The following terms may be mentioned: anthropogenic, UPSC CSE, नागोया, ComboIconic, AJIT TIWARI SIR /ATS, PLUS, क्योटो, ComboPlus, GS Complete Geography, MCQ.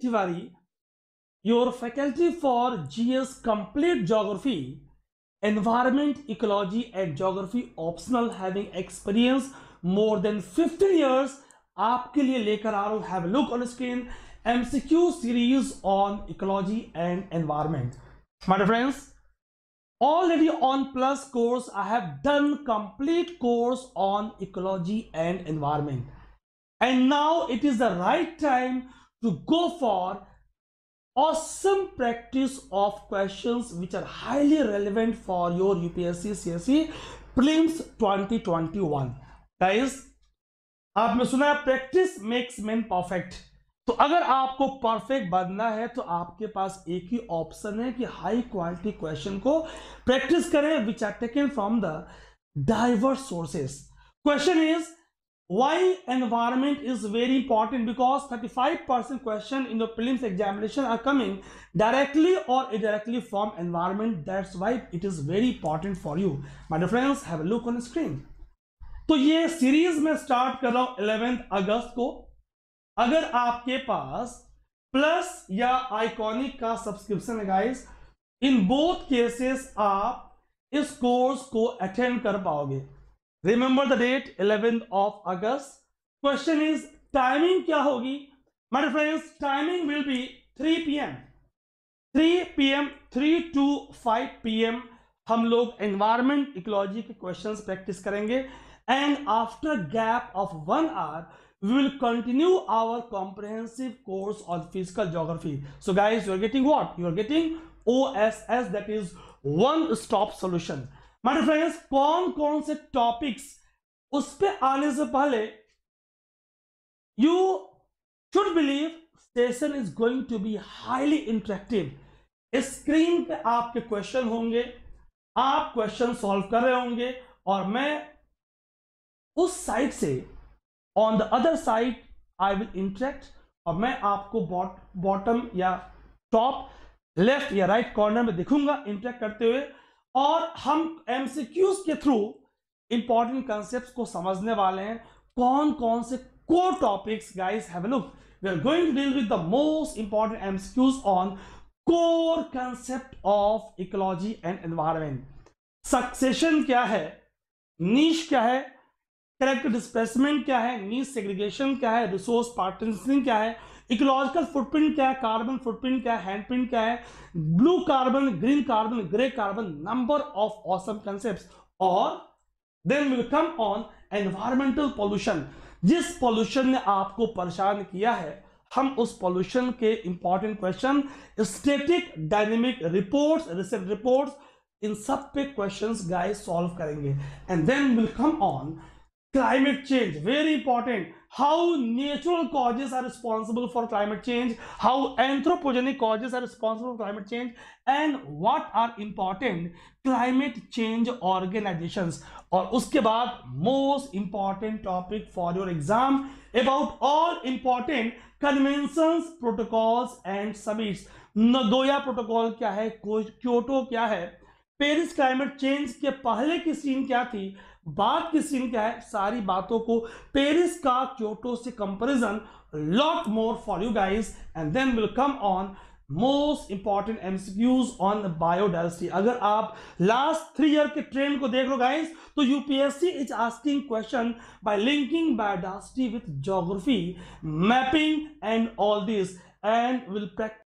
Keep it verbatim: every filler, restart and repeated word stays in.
Tiwari, your faculty for G S Complete Geography, Environment, Ecology and Geography optional having experience more than fifteen years आपके लिए लेकर आ रहा हूँ. Have a look on screen. M C Q series on ecology and environment. My dear friends, already on PLUS course I have done complete course on ecology and environment, and now it is the right time to go for awesome practice of questions which are highly relevant for your U P S C C S E prelims twenty twenty-one. Guys, आपने सुना है practice makes man perfect. तो अगर आपको perfect बनना है तो आपके पास एक ही ऑप्शन है कि हाई क्वालिटी क्वेश्चन को प्रैक्टिस करें which are taken from the diverse sources. Question is why environment is very important because thirty-five percent question in the prelims examination are coming directly और indirectly from environment. That's why it is very important for you. My dear friends, have a look on screen. तो ये series में start कर रहा हूं eleventh अगस्त को. अगर आपके पास प्लस या आइकॉनिक का सब्सक्रिप्शन है गाइस, इन बोथ केसेस आप इस कोर्स को अटेंड कर पाओगे. Remember the date eleventh of अगस्त. क्वेश्चन इज टाइमिंग क्या होगी. My dear friends, timing will be three p m three to five p m हम लोग एनवायरमेंट इकोलॉजी के क्वेश्चंस प्रैक्टिस करेंगे and after gap of one hour we will continue our comprehensive course on physical geography. So guys, you are getting what? You are getting O S S, that is one stop solution. My dear friends, कौन कौन से topics उस पे आने से पहले you should believe session is going to be highly interactive. Screen पे आपके question होंगे, आप question solve कर रहे होंगे और मैं उस side से on the other side I will interact और मैं आपको बॉटम या टॉप लेफ्ट या राइट कॉर्नर में दिखूंगा इंटरेक्ट करते हुए और हम एमसीक्यूज के थ्रू इंपॉर्टेंट कॉन्सेप्ट्स को समझने वाले हैं. कौन कौन से core topics guys, have a look. We are going to deal with the most important MCQs on core concept of ecology and environment. Succession क्या है, नीश क्या है, करेक्ट डिस्प्लेसमेंट क्या है, नीड सेग्रीगेशन क्या है, रिसोर्स पार्टनरशिप क्या है, इकोलॉजिकल फुटप्रिंट क्या है, कार्बन फुटप्रिंट क्या है, हैंडप्रिंट क्या है, blue carbon, green carbon, grey carbon, number of awesome concepts. और then we will come on environmental pollution. जिस पॉल्यूशन ने आपको परेशान किया है हम उस पॉल्यूशन के important question, static, dynamic reports, recent reports, इन सब पे क्वेश्चंस गाइस सॉल्व करेंगे. And then will come on climate change, very important, how natural causes are responsible for climate change, how anthropogenic causes are responsible for climate change, and what are important climate change organizations. और उसके बाद most important topic for your exam about all important conventions, protocols and summits. नागोया protocol क्या है, क्योटो क्या है, Paris climate change के पहले की सीन क्या थी, बात की सीन क्या है, सारी बातों को पेरिस का क्योटो से comparison, lot more for you guys. And then will come on most important MCQs on biodiversity. अगर आप लास्ट थ्री ईयर के ट्रेंड को देख लो गाइस तो UPSC is asking question by linking biodiversity with geography, mapping and all this, and will practice